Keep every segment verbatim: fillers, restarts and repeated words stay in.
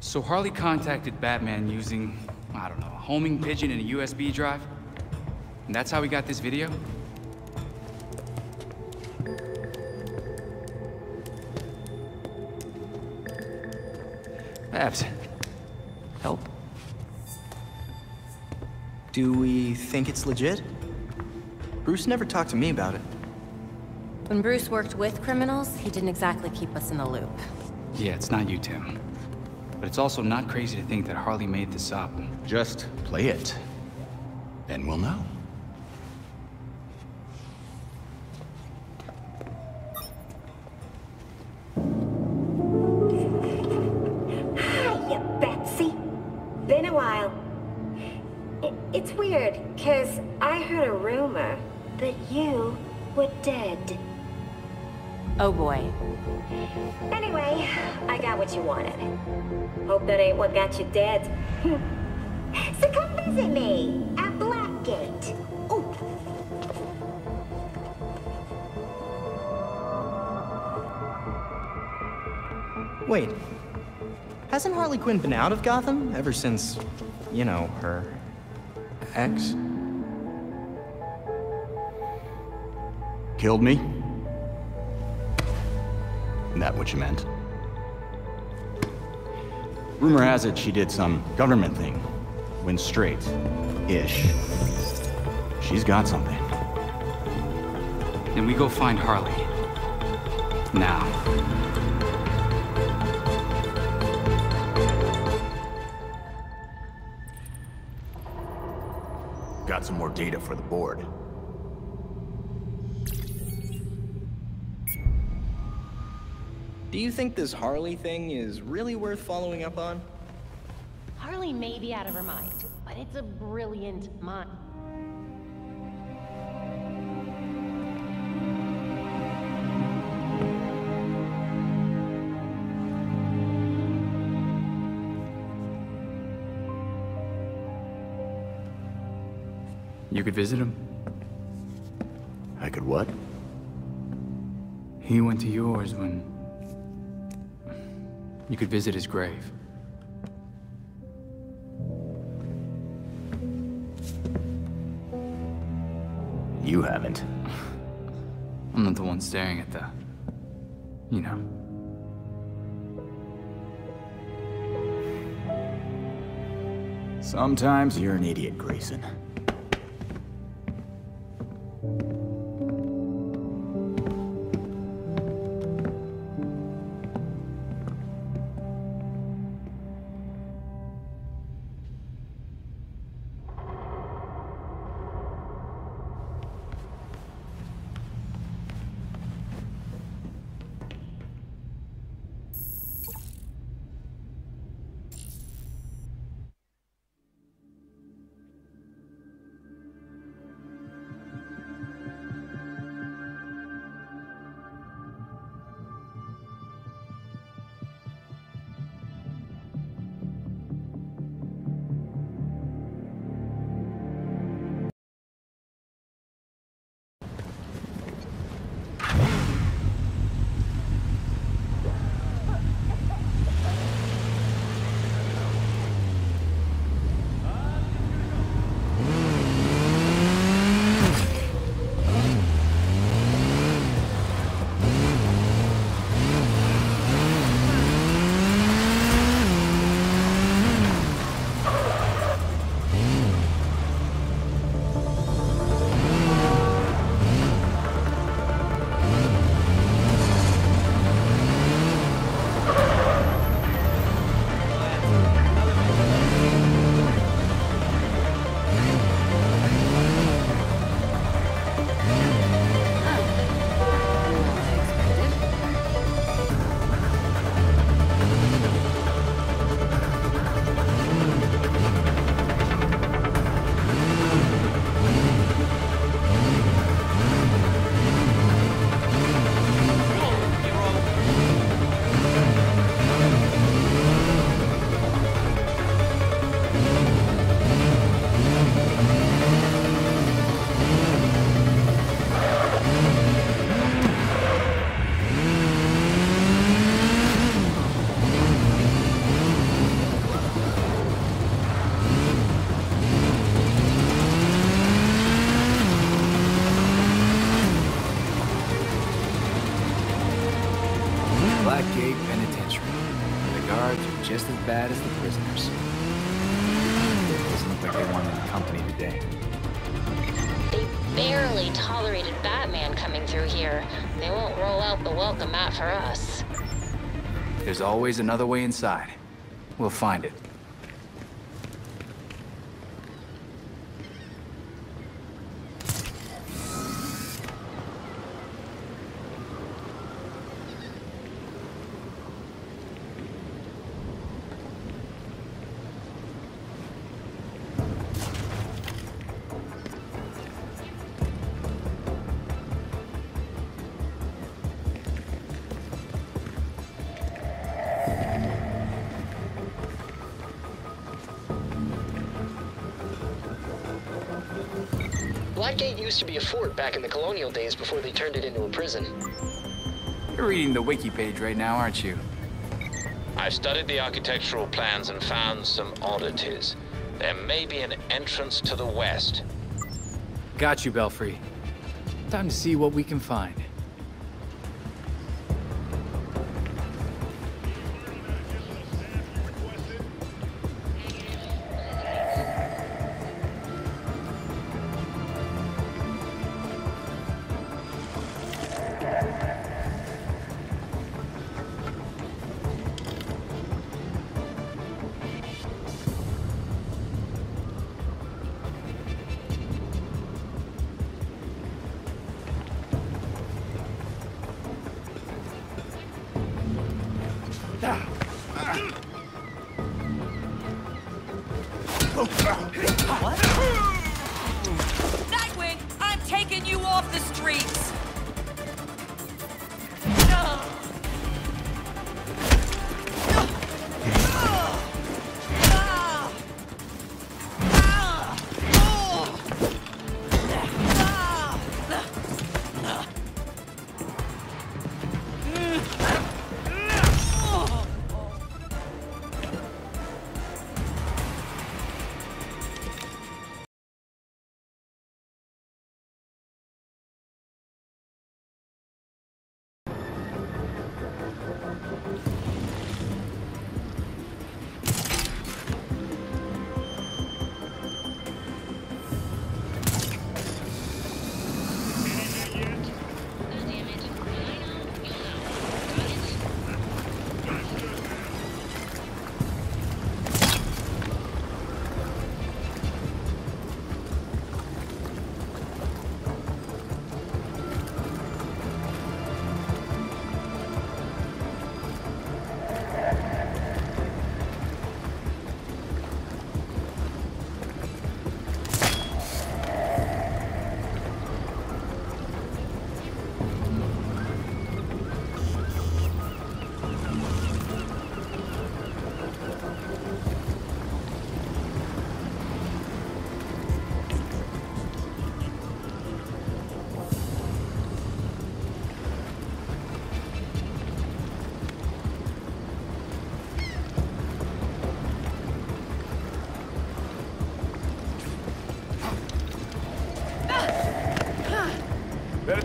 So Harley contacted Batman using, I don't know, a homing pigeon and a U S B drive? And that's how we got this video? Babs, help. Do we think it's legit? Bruce never talked to me about it. When Bruce worked with criminals, he didn't exactly keep us in the loop. Yeah, it's not you, Tim. But it's also not crazy to think that Harley made this up. Just play it, and we'll know. Hiya, Betsy. Been a while. It, it's weird, cause I heard a rumor that you were dead. Oh boy. Anyway, I got what you wanted. Hope that ain't what got you dead. So come visit me at Blackgate. Ooh. Wait. Hasn't Harley Quinn been out of Gotham ever since, you know, her ex? Killed me? Is that what you meant? Rumor has it she did some government thing. Went straight-ish. She's got something. And we go find Harley. Now. Got some more data for the board. Do you think this Harley thing is really worth following up on? Harley may be out of her mind, but it's a brilliant mind. You could visit him? I could what? He went to yours when... You could visit his grave. You haven't. I'm not the one staring at the... you know. Sometimes you're an idiot, Grayson. bad as the prisoners. It doesn't look like they want any company today. They barely tolerated Batman coming through here. They won't roll out the welcome mat for us. There's always another way inside. We'll find it. Blackgate used to be a fort back in the colonial days before they turned it into a prison. You're reading the wiki page right now, aren't you? I've studied the architectural plans and found some oddities. There may be an entrance to the west. Got you, Belfry. Time to see what we can find. What? Nightwing, I'm taking you off the streets!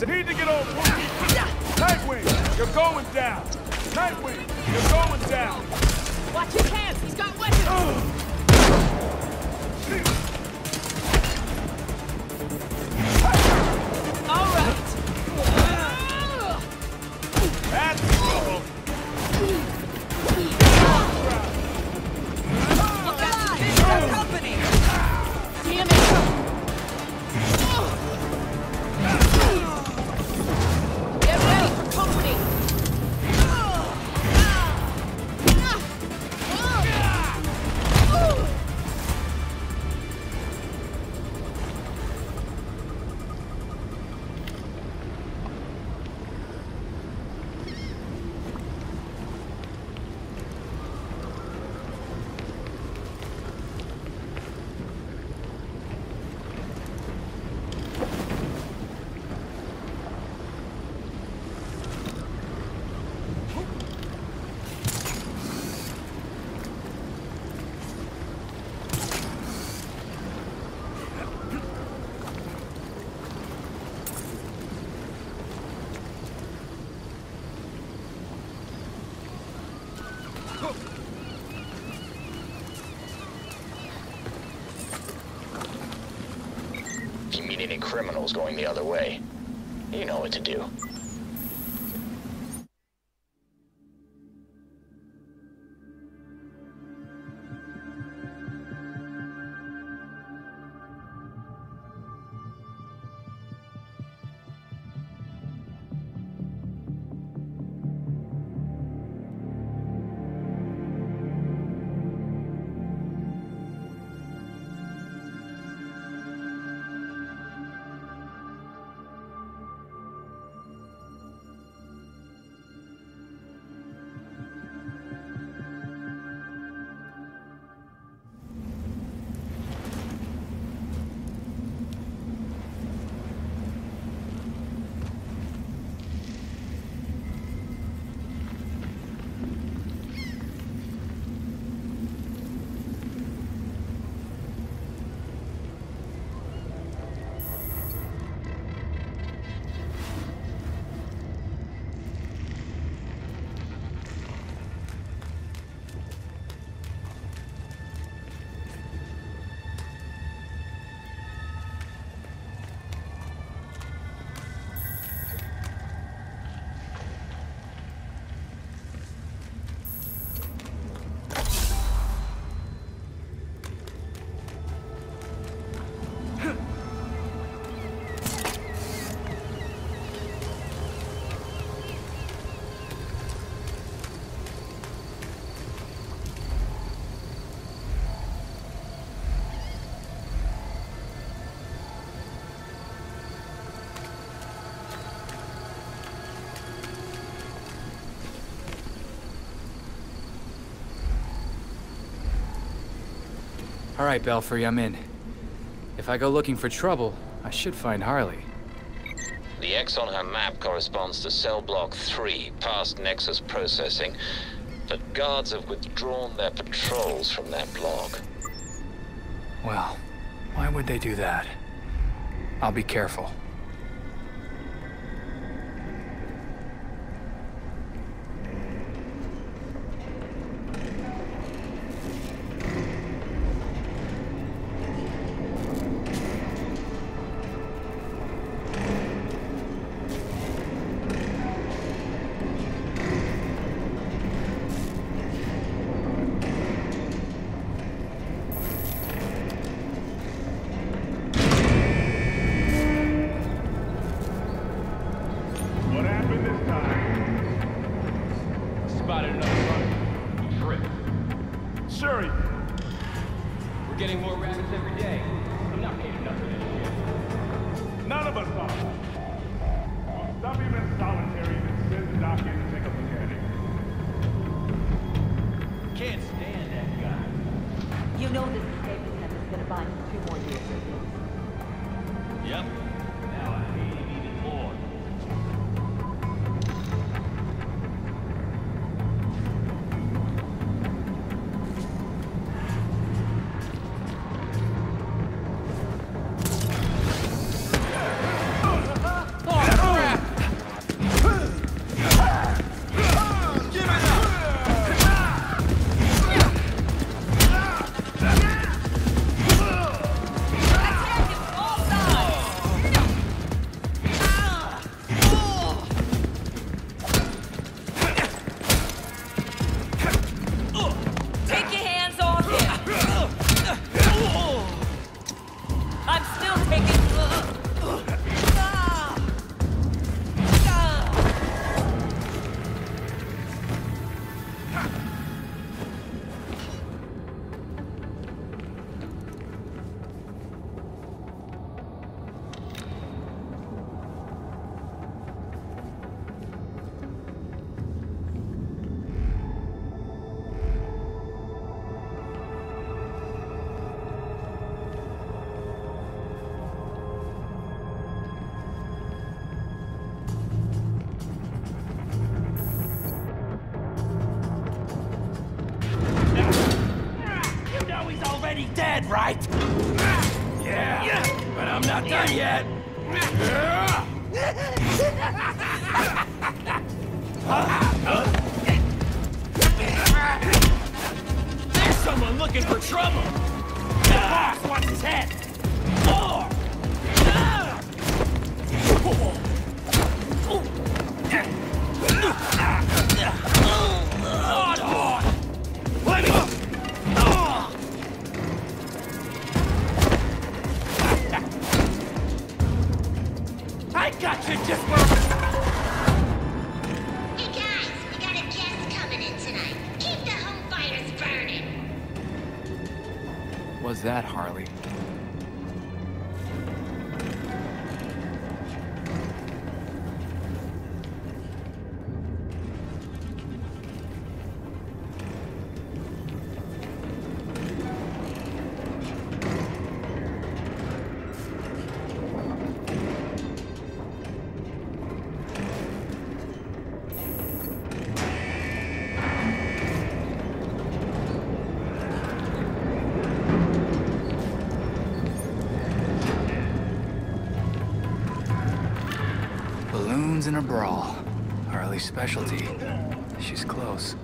You need to get over. Nightwing, you're going down. Nightwing, you're going down. Watch his hands. He's got weapons. Uh. All right. That's trouble. Look out! It's our company. Damn it! Company. leading criminals going the other way. You know what to do. All right, Belfry, I'm in. If I go looking for trouble, I should find Harley. The X on her map corresponds to cell block three, past Nexus processing, but guards have withdrawn their patrols from that block. Well, why would they do that? I'll be careful. Right? Yeah. Yeah, but I'm not done yet. Huh? There's someone looking for trouble. The boss wants his head. More. got you just for... What was that, Harley? In a brawl. Harley's specialty. She's close.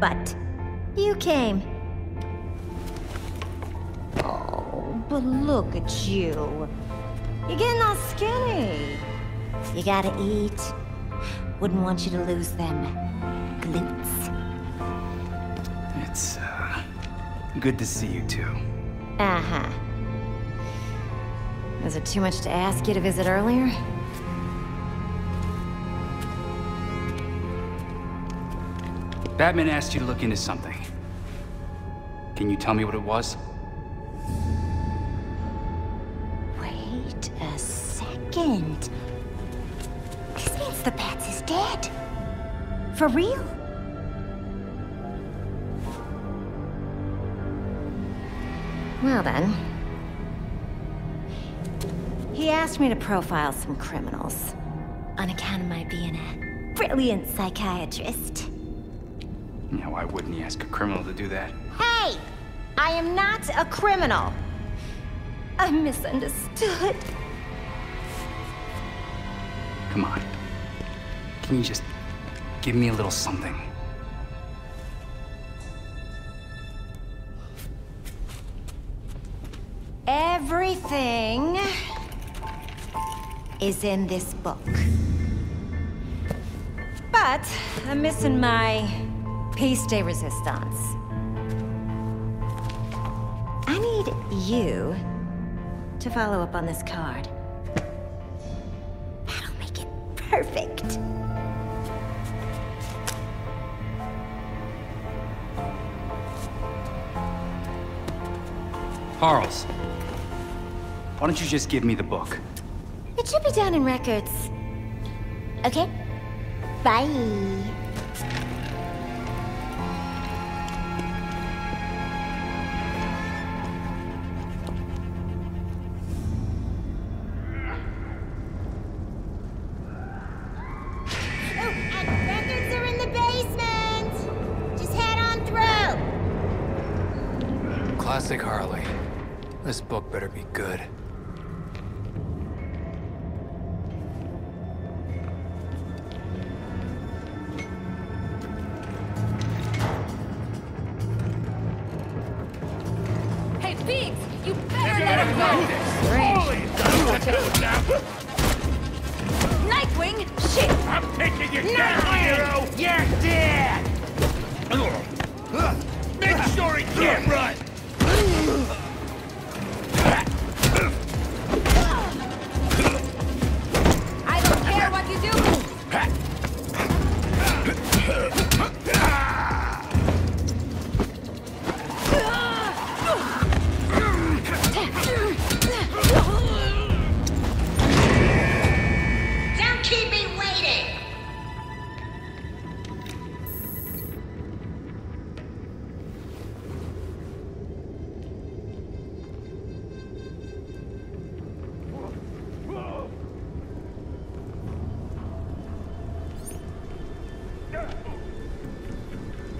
But you came. Oh, but look at you. You're getting all skinny. You gotta eat. Wouldn't want you to lose them glints. It's uh, good to see you too. Uh-huh. Was it too much to ask you to visit earlier? Batman asked you to look into something. Can you tell me what it was? Wait a second. This means the Bats is dead. For real? Well then. He asked me to profile some criminals. On account of my being a brilliant psychiatrist. Now, why wouldn't he ask a criminal to do that? Hey! I am not a criminal! I misunderstood. Come on. Can you just give me a little something? Everything is in this book. But I'm missing my piece de resistance. I need you to follow up on this card. That'll make it perfect. Harles, why don't you just give me the book? It should be down in records. Okay? Bye.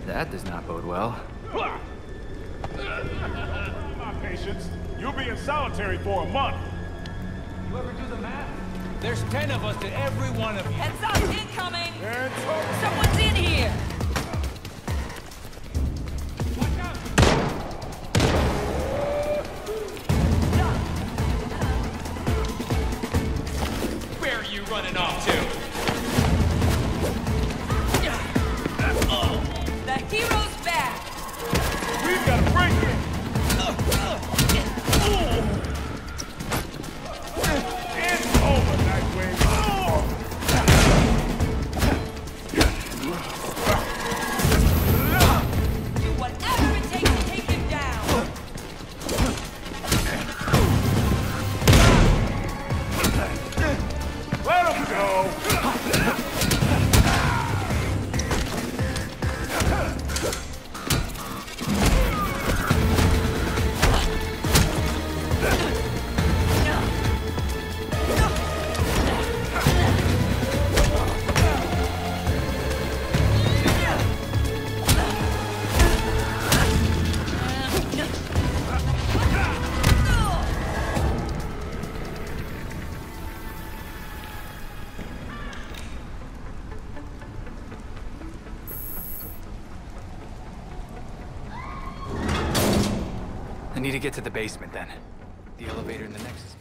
That does not bode well. My patience. You'll be in solitary for a month. You ever do the math? There's ten of us and every one of you. Heads up, incoming! Someone's in here! Where are you running off to? Get to the basement then. The elevator in the next...